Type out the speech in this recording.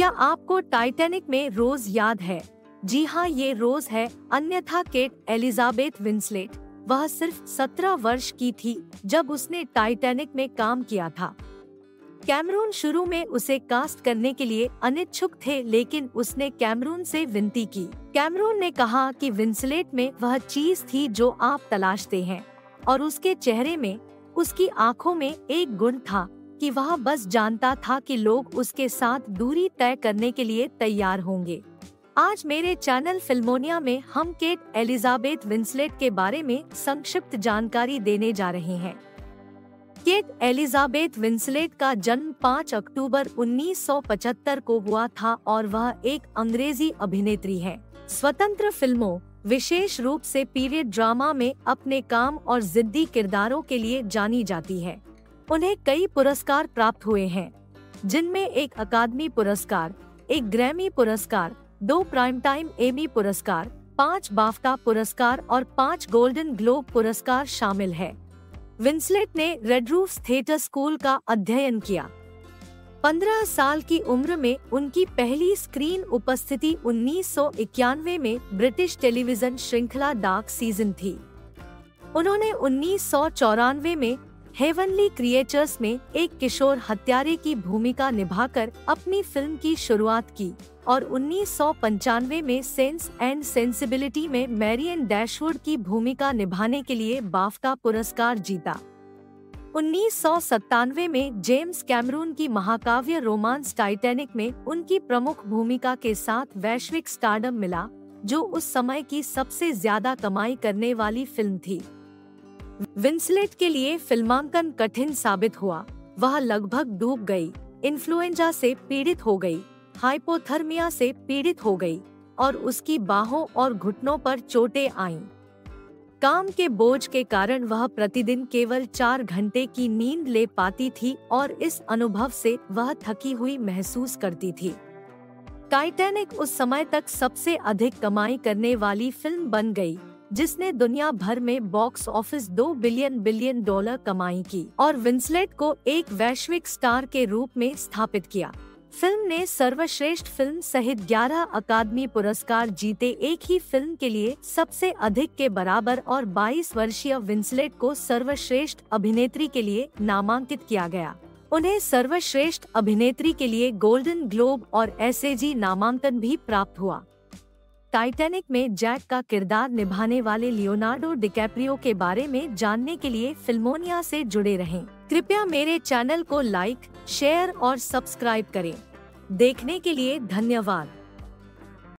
क्या आपको टाइटैनिक में रोज याद है? जी हाँ, ये रोज है। अन्यथा केट एलिजाबेथ विंसलेट, वह सिर्फ 17 वर्ष की थी जब उसने टाइटैनिक में काम किया था। कैमरून शुरू में उसे कास्ट करने के लिए अनिच्छुक थे, लेकिन उसने कैमरून से विनती की। कैमरून ने कहा कि विंसलेट में वह चीज थी जो आप तलाशते हैं, और उसके चेहरे में, उसकी आंखों में एक गुण था कि वह बस जानता था कि लोग उसके साथ दूरी तय करने के लिए तैयार होंगे। आज मेरे चैनल फिल्मोनिया में हम केट एलिजाबेथ विंसलेट के बारे में संक्षिप्त जानकारी देने जा रहे हैं। केट एलिजाबेथ विंसलेट का जन्म 5 अक्टूबर 1975 को हुआ था और वह एक अंग्रेजी अभिनेत्री है। स्वतंत्र फिल्मों, विशेष रूप से पीरियड ड्रामा में अपने काम और जिद्दी किरदारों के लिए जानी जाती है। उन्हें कई पुरस्कार प्राप्त हुए हैं, जिनमें एक अकादमी पुरस्कार, एक ग्रैमी पुरस्कार, 2 प्राइम टाइम एमी पुरस्कार, 5 बाफ्टा पुरस्कार और 5 गोल्डन ग्लोब पुरस्कार शामिल है। विंसलेट ने रेडरूफ थिएटर स्कूल का अध्ययन किया। 15 साल की उम्र में उनकी पहली स्क्रीन उपस्थिति 1991 में ब्रिटिश टेलीविजन श्रृंखला डार्क सीजन थी। उन्होंने 1994 में हेवनली क्रिएचर्स में एक किशोर हत्यारे की भूमिका निभाकर अपनी फिल्म की शुरुआत की और 1995 में सेंस एंड सेंसिबिलिटी में मैरियन डैशवुड की भूमिका निभाने के लिए बाफ्टा पुरस्कार जीता। 1997 में जेम्स कैमरून की महाकाव्य रोमांस टाइटैनिक में उनकी प्रमुख भूमिका के साथ वैश्विक स्टारडम मिला, जो उस समय की सबसे ज्यादा कमाई करने वाली फिल्म थी। विंसलेट के लिए फिल्मांकन कठिन साबित हुआ। वह लगभग डूब गई, इन्फ्लुएंजा से पीड़ित हो गई, हाइपोथर्मिया से पीड़ित हो गई और उसकी बाहों और घुटनों पर चोटें आईं। काम के बोझ के कारण वह प्रतिदिन केवल 4 घंटे की नींद ले पाती थी और इस अनुभव से वह थकी हुई महसूस करती थी। टाइटैनिक उस समय तक सबसे अधिक कमाई करने वाली फिल्म बन गई, जिसने दुनिया भर में बॉक्स ऑफिस 2 बिलियन डॉलर कमाई की और विंसलेट को एक वैश्विक स्टार के रूप में स्थापित किया। फिल्म ने सर्वश्रेष्ठ फिल्म सहित 11 अकादमी पुरस्कार जीते। एक ही फिल्म के लिए सबसे अधिक के बराबर और 22 वर्षीय विंसलेट को सर्वश्रेष्ठ अभिनेत्री के लिए नामांकित किया गया। उन्हें सर्वश्रेष्ठ अभिनेत्री के लिए गोल्डन ग्लोब और SAG नामांकन भी प्राप्त हुआ। टाइटैनिक में जैक का किरदार निभाने वाले लियोनार्डो डिकैप्रियो के बारे में जानने के लिए फिल्मोनिया से जुड़े रहें। कृपया मेरे चैनल को लाइक, शेयर और सब्सक्राइब करें। देखने के लिए धन्यवाद।